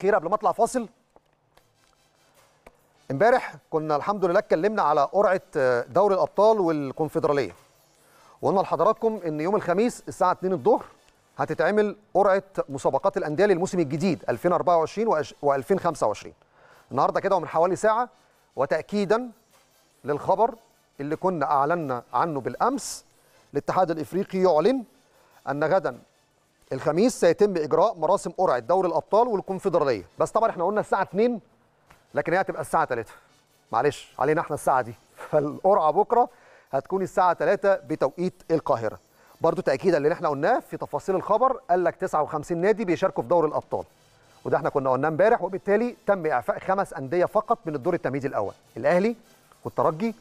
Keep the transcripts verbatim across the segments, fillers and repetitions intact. أخيرا قبل ما اطلع فاصل، امبارح كنا الحمد لله اتكلمنا على قرعه دوري الابطال والكونفدراليه، وقلنا لحضراتكم ان يوم الخميس الساعه اتنين الظهر هتتعمل قرعه مسابقات الانديه للموسم الجديد ألفين وأربعة وعشرين وألفين وخمسة وعشرين. النهارده كده ومن حوالي ساعه، وتاكيدا للخبر اللي كنا اعلنا عنه بالامس، الاتحاد الافريقي يعلن ان غدا الخميس سيتم اجراء مراسم قرعه دوري الابطال والكونفدراليه، بس طبعا احنا قلنا الساعه اتنين لكن هي هتبقى الساعه تلاتة. معلش علينا احنا الساعه دي، فالقرعه بكره هتكون الساعه تلاتة بتوقيت القاهره. برضو تاكيدا اللي احنا قلناه في تفاصيل الخبر، قال لك تسعة وخمسين نادي بيشاركوا في دوري الابطال، وده احنا كنا قلناه امبارح، وبالتالي تم اعفاء خمس انديه فقط من الدور التمهيدي الاول: الاهلي والترجي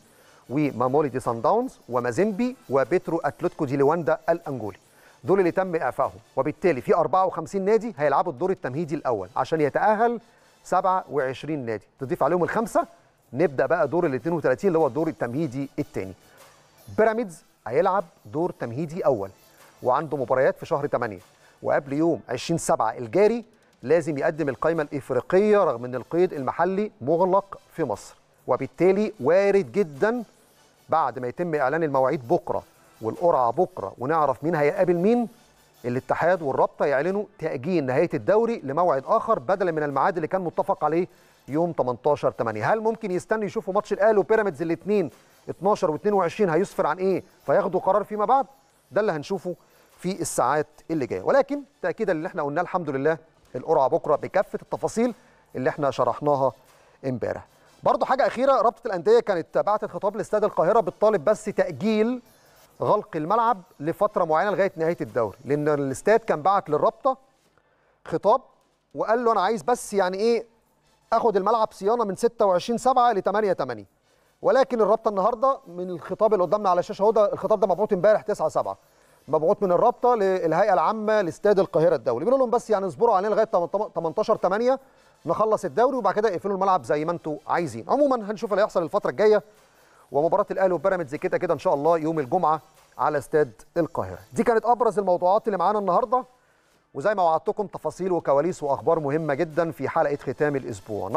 وماموليدي سان داونز ومازيمبي وبيترو اتلتيكو دي لواندا الانجولي. دول اللي تم اعفائهم، وبالتالي في أربعة وخمسين نادي هيلعبوا الدور التمهيدي الاول عشان يتاهل سبعة وعشرين نادي، تضيف عليهم الخمسه نبدا بقى دور ال اتنين وتلاتين اللي هو الدور التمهيدي الثاني. بيراميدز هيلعب دور تمهيدي اول وعنده مباريات في شهر تمانية، وقبل يوم عشرين سبعة الجاري لازم يقدم القائمه الافريقيه رغم ان القيد المحلي مغلق في مصر، وبالتالي وارد جدا بعد ما يتم اعلان المواعيد بكره والقرعه بكره ونعرف مين هيقابل مين، الاتحاد والرابطه يعلنوا تاجيل نهايه الدوري لموعد اخر بدلا من الميعاد اللي كان متفق عليه يوم تمنتاشر تمانية. هل ممكن يستنوا يشوفوا ماتش الاهلي وبيراميدز الاثنين اتناشر واتنين وعشرين هيسفر عن ايه فياخدوا قرار فيما بعد؟ ده اللي هنشوفه في الساعات اللي جايه، ولكن تاكيدا اللي احنا قلناه الحمد لله، القرعه بكره بكافه التفاصيل اللي احنا شرحناها امبارح. برضه حاجه اخيره، رابطه الانديه كانت بعتت خطاب لاستاد القاهره بتطالب بس تاجيل غلق الملعب لفتره معينه لغايه نهايه الدوري، لان الاستاد كان بعت للرابطه خطاب وقال له انا عايز بس يعني ايه اخد الملعب صيانه من ستة وعشرين سبعة ل تمانية تمانية، ولكن الرابطه النهارده من الخطاب اللي قدامنا على الشاشه اهو، ده الخطاب ده مبعوث امبارح تسعة سبعة، مبعوث من الرابطه للهيئه العامه لاستاد القاهره الدولي، بيقول لهم بس يعني اصبروا علينا لغايه تمنتاشر تمانية نخلص الدوري وبعد كده اقفلوا الملعب زي ما انتم عايزين. عموما هنشوف اللي هيحصل الفتره الجايه، ومباراه الاهلي وبيراميدز كده كده ان شاء الله يوم الجمعه على استاد القاهره. دي كانت ابرز الموضوعات اللي معانا النهارده، وزي ما وعدتكم تفاصيل وكواليس واخبار مهمه جدا في حلقه ختام الاسبوع.